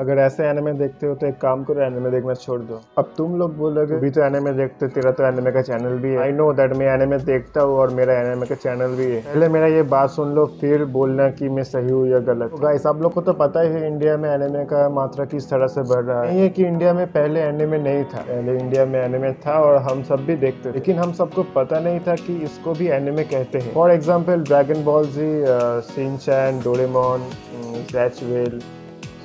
अगर ऐसे एनिमे देखते हो तो एक काम करो, एनिमे देखना छोड़ दो। अब तुम लोग बोलोगे भी तो एनिमे देखते, तेरा तो एनिमे का चैनल भी है। आई नो दैट, मैं एनिमे देखता हूँ और मेरा एनिमे का चैनल भी है। पहले मेरा ये बात सुन लो, फिर बोलना कि मैं सही हूँ या गलत। तो गाइस, आप लोग को तो पता ही है इंडिया में एनिमे का मात्रा किस तरह से बढ़ रहा है। ये कि इंडिया में पहले एनिमे नहीं था, पहले इंडिया में एनिमे था और हम सब भी देखते, लेकिन हम सबको पता नहीं था कि इसको भी एनिमे कहते हैं। For example Dragon Ball Z, Shinchan, Doraemon, स्ट्रेचवेल,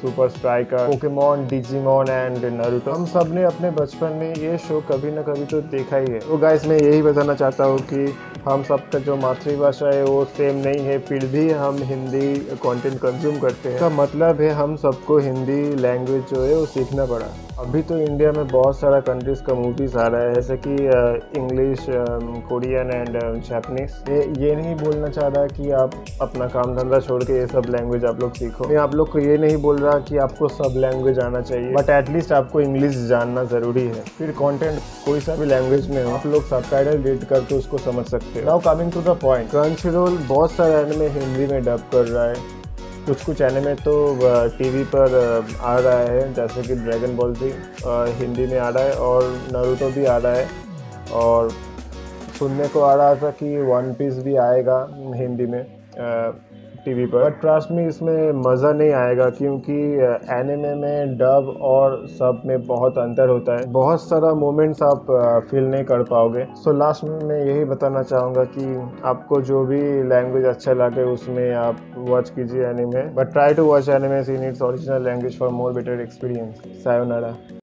Super Striker, Pokemon, Digimon and Naruto, हम सब ने अपने बचपन में ये शो कभी ना कभी तो देखा ही है। तो गाइस, मैं यही बताना चाहता हूँ कि हम सब का जो मातृभाषा है वो सेम नहीं है, फिर भी हम हिंदी कंटेंट कंज्यूम करते हैं। इसका मतलब है हम सबको हिंदी लैंग्वेज जो है वो सीखना पड़ा। अभी तो इंडिया में बहुत सारा कंट्रीज़ का मूवीज़ आ रहा है, जैसे कि इंग्लिश, कोरियन एंड जापनीज़। ये नहीं बोलना चाह रहा कि आप अपना काम धंधा छोड़ के ये सब लैंग्वेज आप लोग सीखो। मैं आप लोग को ये नहीं बोल रहा कि आपको सब लैंग्वेज आना चाहिए, बट एटलीस्ट आपको इंग्लिश जानना ज़रूरी है। फिर कंटेंट कोई सा भी लैंग्वेज में हो, आप लोग सबटाइटल रीड करके उसको समझ सकते हो। Now coming to the point, Crunchyroll बहुत सारे एनिमे हिंदी में डब कर रहा है, कुछ कुछ एनिमे तो टीवी पर आ रहा है, जैसे कि ड्रैगन बॉल भी हिंदी में आ रहा है और नारुतो भी आ रहा है, और सुनने को आ रहा था कि वन पीस भी आएगा हिंदी में टीवी पर। बट ट्रस्ट मी, इसमें मज़ा नहीं आएगा, क्योंकि एनिमे में डब और सब में बहुत अंतर होता है, बहुत सारा मोमेंट्स आप फील नहीं कर पाओगे। सो लास्ट में मैं यही बताना चाहूँगा कि आपको जो भी लैंग्वेज अच्छा लगे उसमें आप वॉच कीजिए anime, but try to watch animes in its original language for more better experience. Sayonara.